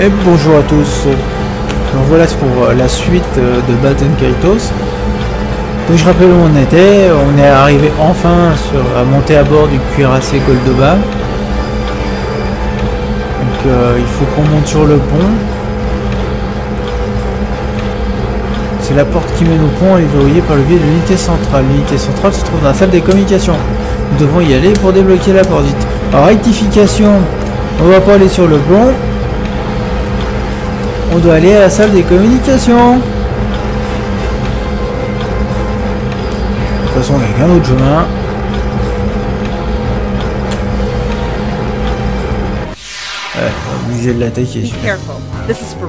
Et bonjour à tous. Donc voilà pour la suite de Baten Kaitos. Donc je rappelle où on était. On est arrivé enfin à monter à bord du cuirassé Goldoba. Donc il faut qu'on monte sur le pont. C'est la porte qui mène au pont et verrouillée par le biais de l'unité centrale. L'unité centrale se trouve dans la salle des communications. Nous devons y aller pour débloquer la porte. Alors, rectification, on ne va pas aller sur le pont. On doit aller à la salle des communications. De toute façon, il y a qu'un autre chemin. Ouais, on est obligé de l'attaquer.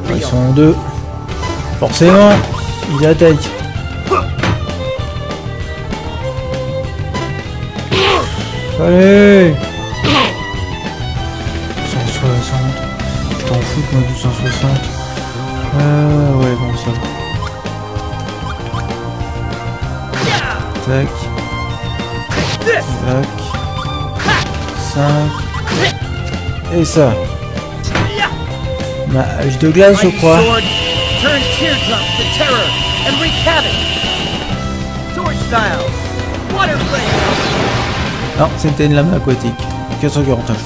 Ils sont deux. Forcément, ils attaquent. Allez 160. Je t'en fous moi du 160. Ouais bon ça. Tac. Tac. 5. Et ça. Ma hache de glace je crois. Turn teardrops to terror and wreak havoc. Sword style. Water blade. Non, c'était une lame aquatique. 449.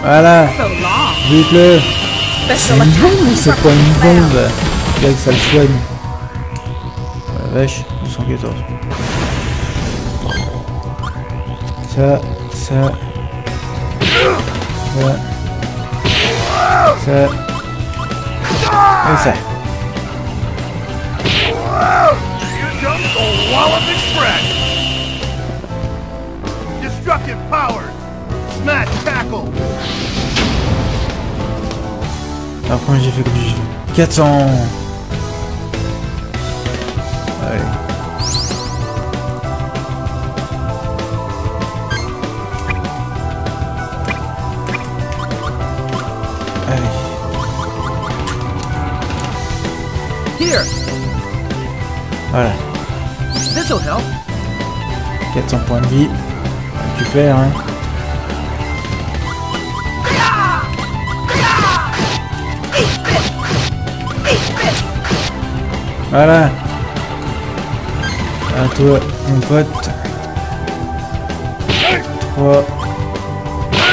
Voilà. Vite-le. C'est une bombe ou c'est pas une bombe? Là que ça le soigne. La vache, 214. Ça. Alors comment j'ai fait que j'ai fait 400. Allez. Voilà. 400 points de vie. Récupère, hein. Voilà. À toi, mon pote. 3, 4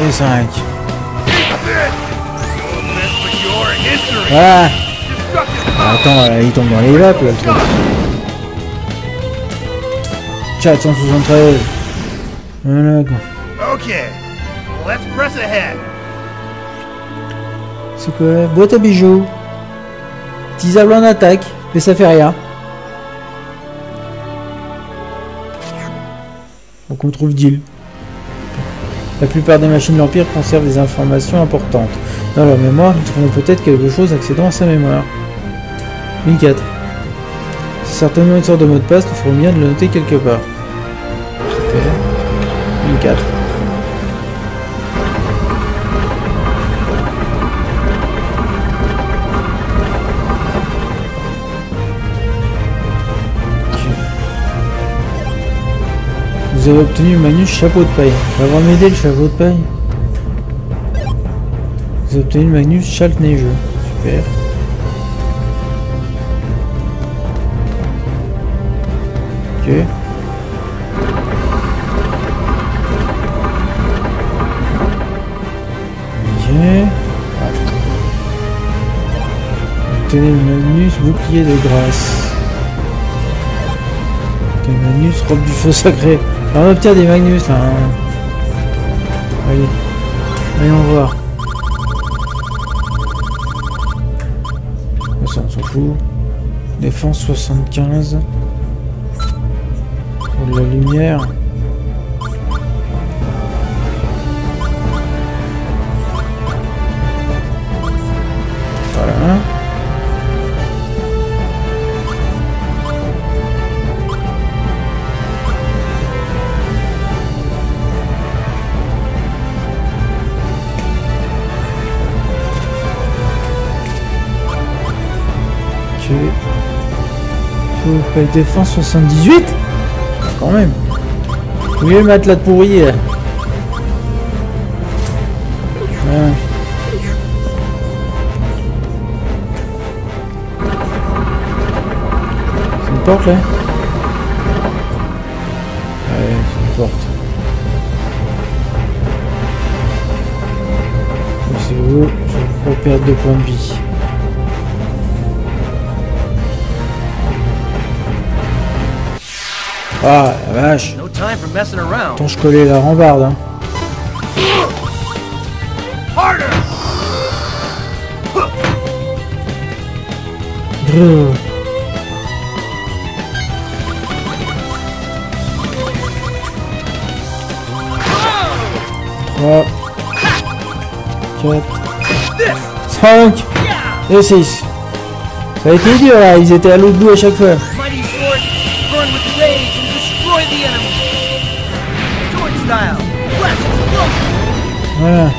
et 5. Voilà. Attends, il tombe dans les laps là, le truc. 473. Ok, let's press ahead. C'est quoi? Boîte à bijoux. Tisable en attaque, mais ça fait rien. Donc on trouve deal. La plupart des machines de l'Empire conservent des informations importantes. Dans leur mémoire, nous trouvons peut-être quelque chose accédant à sa mémoire. 1004. C'est certainement une sorte de mot de passe, nous ferons bien de le noter quelque part. 1004. Vous avez obtenu le Manus Chapeau de Paille. Ça va m'aider le Chapeau de Paille. Vous avez obtenu le Manus Châle Neigeux. Super. Ok. Obtenez le Manus Bouclier de Grâce. Obtenez le Manus Robe du Feu Sacré. Alors on obtient des Magnus là. Allez, allons voir. Ça on s'en fout. Défense 75. Pour de la lumière. Voilà. Avec défense 78 quand même. Oui, le matelas de pourri. Ouais. C'est une porte là. Ouais, c'est une porte. C'est où je vais pas perdre de points de vie. Ah la vache. Attends, je collais la rambarde hein. Trois, 4, 5 et 6. Ça a été dur là, ils étaient à l'autre bout à chaque fois. Voilà,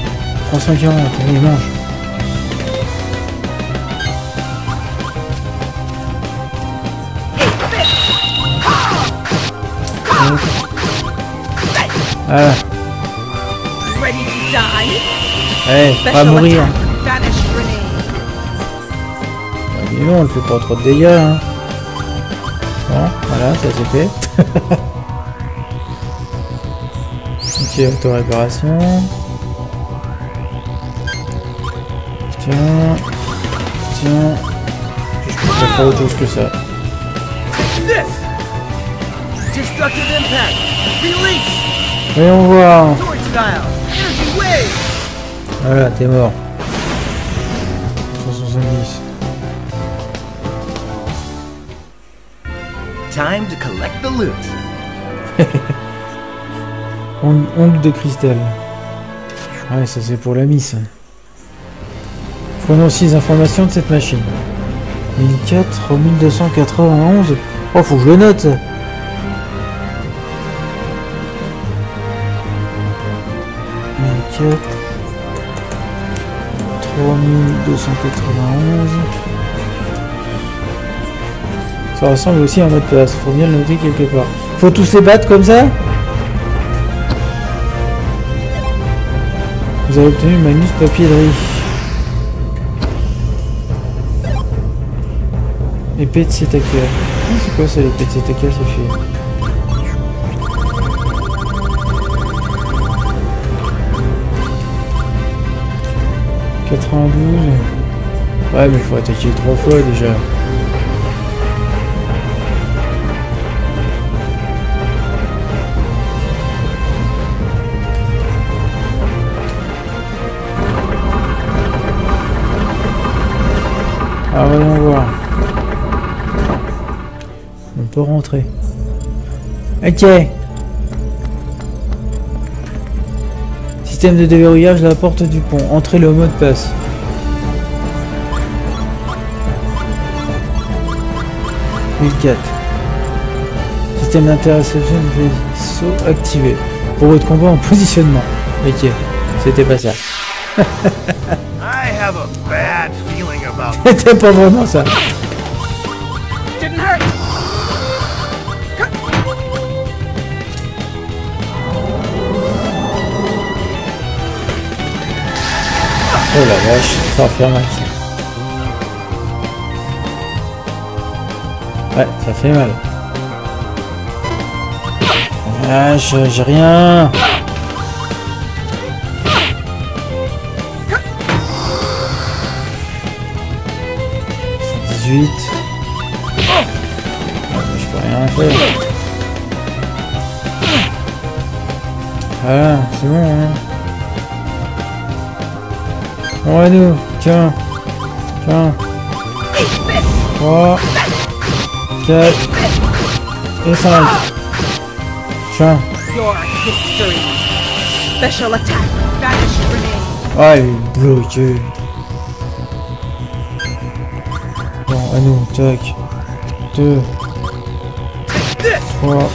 340, on les mange. Voilà. Allez, pas mourir. Mais non, on le fait pas trop de dégâts. Hein. Bon, voilà, ça c'est fait. Ok, auto-réparation. Tiens, tiens, je peux pas faire autre chose que ça. Voyons voir. Voilà, t'es mort. 370. Time to collect the loot. Ongle de cristal. Ouais, ça c'est pour la miss. Prenons aussi les informations de cette machine. 1004, 1291. Oh, faut que je le note. Ça ressemble aussi à un mot de passe. Faut bien le noter quelque part. Faut tous les battre comme ça. Vous avez obtenu le magnus papier de riz. Épée de Setaka. C'est quoi ça, l'épée de Setaka? Ça fait. Ouais, mais il faut attaquer 3 fois déjà. Ah, voyons voir. On peut rentrer. Ok. Système de déverrouillage, la porte du pont. Entrez le mot de passe. Système d'interception vaisseau activé. Pour votre combat en positionnement. Ok, c'était pas ça. C'était pas vraiment ça. Oh la vache, ça va faire mal ça. Ouais, ça fait mal. Ah, j'ai rien. C'est 18. Ah, je peux rien faire. Voilà, c'est bon hein. On va nous, tiens, tiens, 3, 4 et 5, tiens. Ah, il est bloqué. Bon, à nous, tac, 2, 3,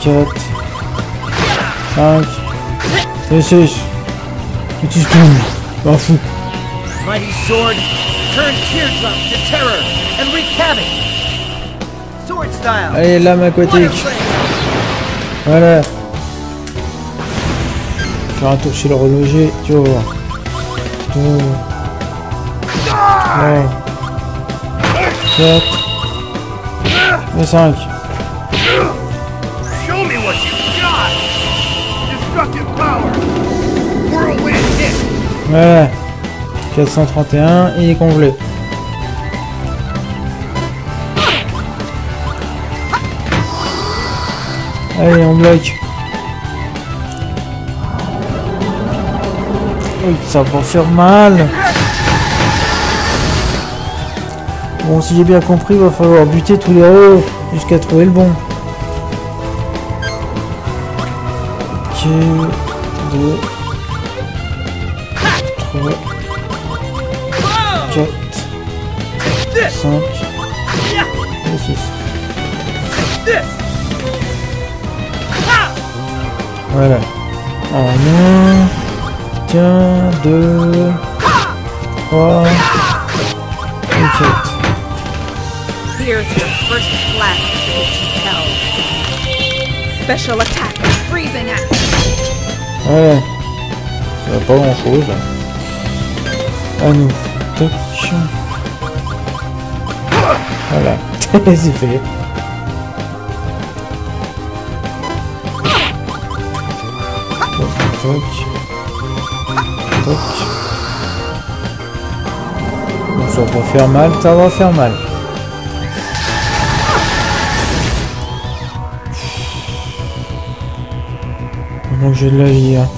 4, 5 et 6. Et tu te m'en fous. Allez, lame aquatique. Voilà. Je vais retourner chez le reloger, tu vas voir. Ouais. 4 et 5. Voilà. 431, il est congelé. Allez, on bloque. Oh, ça va faire mal. Bon, si j'ai bien compris, il va falloir buter tous les héros jusqu'à trouver le bon. Ok. 2. 3. 4. 5. Et 6. Voilà. En 1, tiens, 2, 3, et 4. Voilà. Ça va pas grand chose. À nous. Voilà. C'est fait. Toc. Toc. Bon, ça va faire mal, ça va faire mal. Donc j'ai de la vie, hein.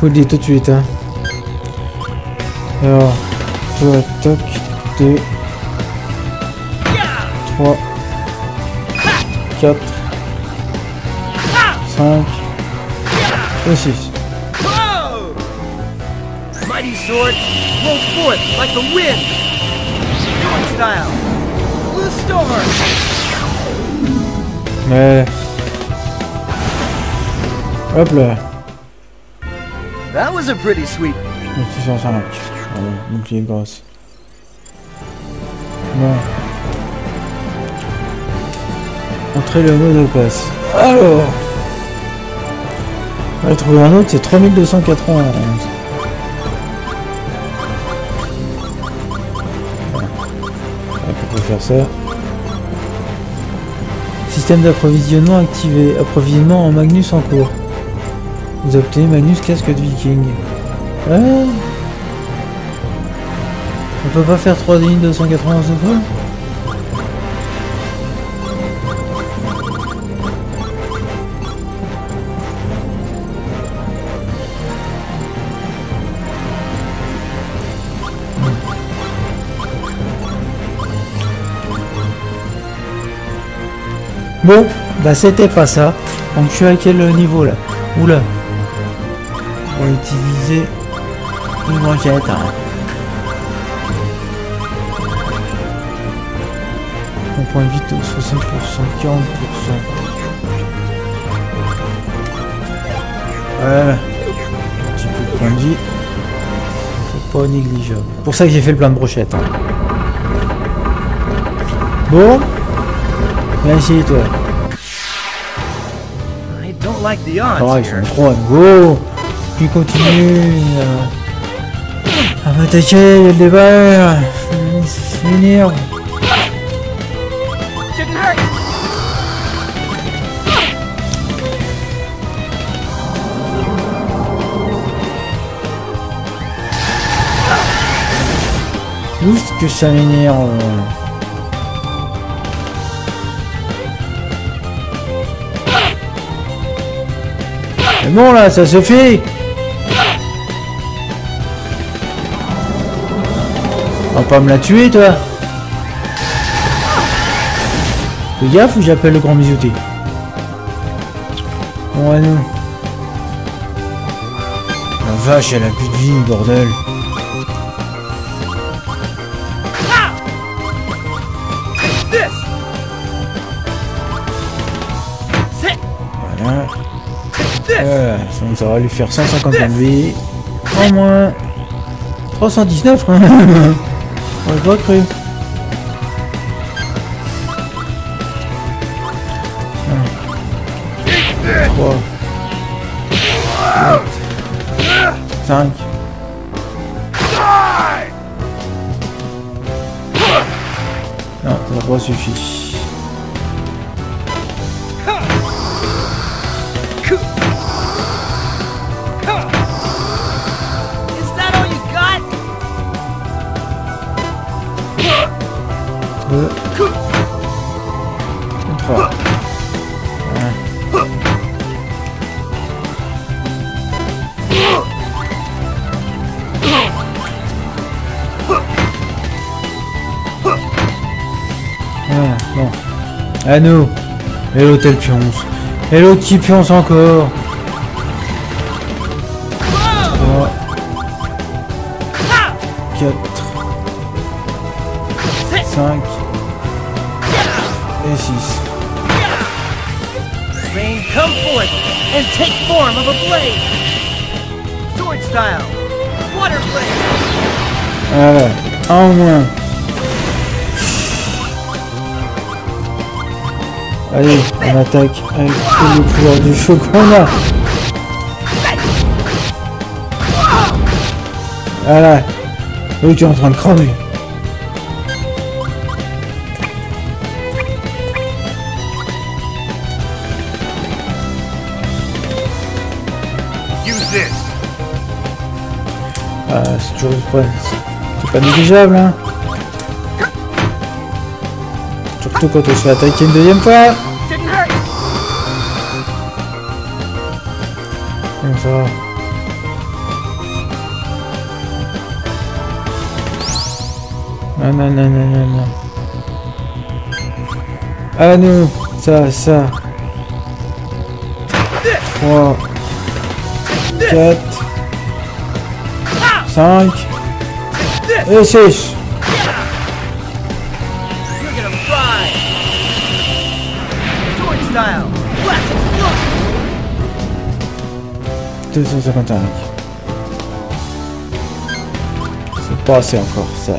Faut le dire tout de suite, hein. Alors, toi, toc, 2, 3, 4, 5 et 6. Sword, roll forth like the wind. Doing style. Blue storm. Ouais. Hop là. That was a pretty sweet. Bon, une petite grosse. Bon. Entrez le mot de passe. Alors. On va trouver un autre, c'est 3291. Ça. Système d'approvisionnement activé. Approvisionnement en Magnus en cours. Vous obtenez Magnus casque de Viking. Ouais. On peut pas faire 3291 de fois. Bon, bah c'était pas ça. Donc je suis à quel niveau là? Oula. On va utiliser une manchette. Hein. On prend vite 60%, 40%. Voilà. Un petit peu de point de vie. C'est pas négligeable. Pour ça que j'ai fait le plein de brochettes. Hein. Bon. Merci toi. Oh, ils sont trop à nouveau. Puis continue à m'attaquer, le débat. C'est finir. Juste que ça m'énerve. Mais bon là, ça suffit. On va pas me la tuer, toi. Fais gaffe ou j'appelle le grand Mizuti. Bon, à nous. La vache, elle a plus de vie, bordel. Ça va lui faire 150 MV en moins. 319 quand même. On l'a pas cru. 3, 4, 5. Non, ça n'a pas suffi. Anneau. Hello tel pionce. Hello qui pionce encore. Oh. 4, 5 et 6. Rain, come forth and take form of a blade. Sword style. Water blade. Ah, en moins. Allez, on attaque avec le pouvoir du feu qu'on a. Voilà. L'autre tu es en train de crever. Ah, c'est toujours pas négligeable, hein. Surtout quand on se fait attaquer une deuxième fois. Comme ça. Non, non, non, non, non, non. Ah non, ça. 3, 4, 5 et 6. Style. 255. C'est pas assez encore, ça.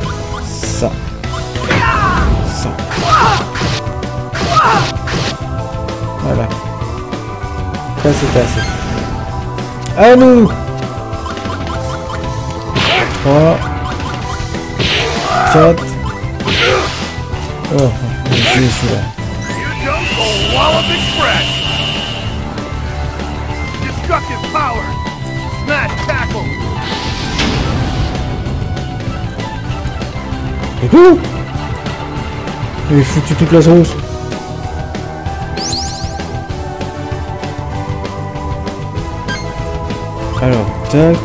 Voilà. Ça c'est assez. À nous. 3, 4. Oh, je suis celui-là. Wall of express. Destructive power. Smash tackle. Et tout. Il a foutu toute la sauce. Alors, tac.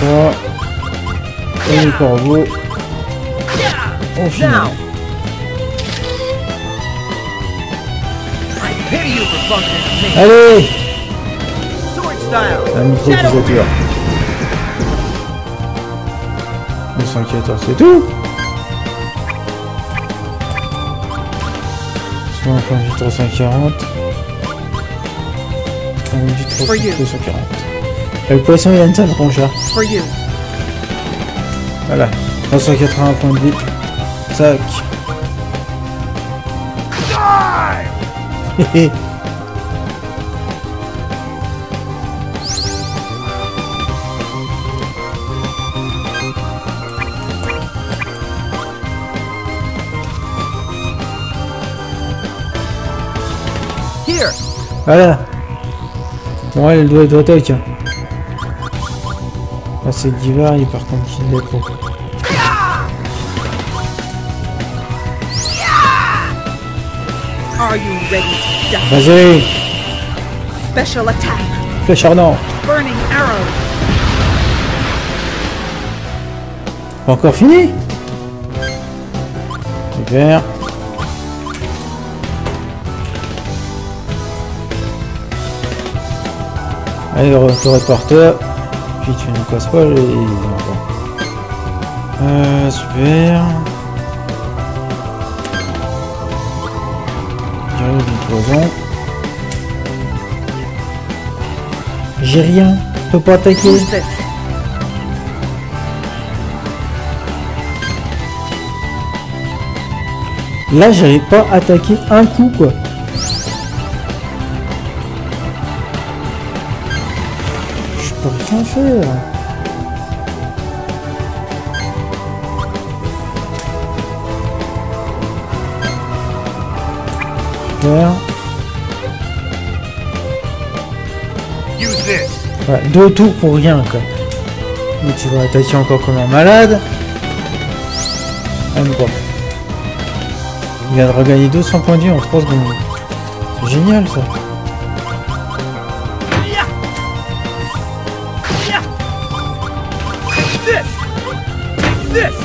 Voilà. Et le corbeau. On finit. Allez! Un micro qui s'attire. 214, c'est tout! C'est bon, enfin, j'ai 340. On me dit 340. Le poisson, il a une sale tranche là. Voilà. 380 points de vie. Tac. Hé. Voilà. Bon, elle doit être au toc. Là, c'est Divar, il par contre il est pour. Vas-y. Special attack. Flèche ardente. Burning arrow. Encore fini. Super. Allez, retour reporter. Puis tu nous casses pas les. Super. J'ai rien, je peux pas attaquer. Là j'arrive pas à attaquer un coup quoi. peux rien faire. Voilà. Voilà, 2 tours pour rien quoi. Mais tu vas attaquer encore comme un malade. Même pas. Il vient de regagner 200 points de vie en 3 secondes. C'est génial ça.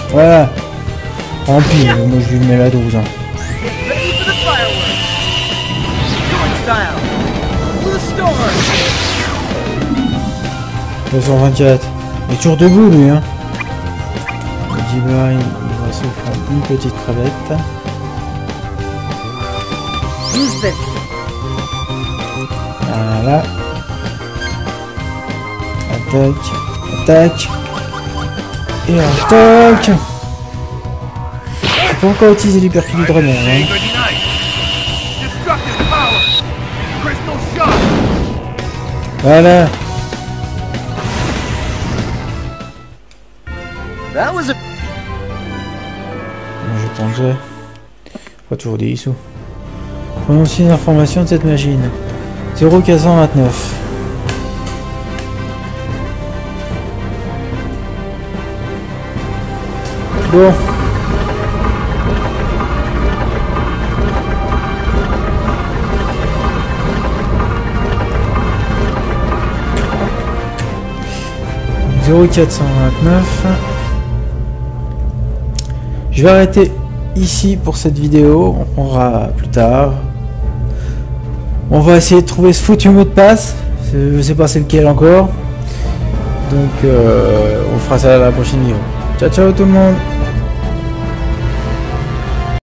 Voilà. En pire, moi je lui mets la 12. Hein. Le 124. Il est toujours debout lui hein. Il va se faire une petite crevette. Voilà. Attaque. Attaque. Et attaque. Je peux encore utiliser l'hypercule du dragon hein. Voilà. Je pensais. Pas toujours des sous. Prononcez l'information de cette machine. 0,429. Bon. « 0,429 ». Je vais arrêter ici pour cette vidéo. On prendra plus tard. On va essayer de trouver ce foutu mot de passe. Je sais pas c'est lequel encore. Donc on fera ça à la prochaine vidéo. Ciao ciao tout le monde.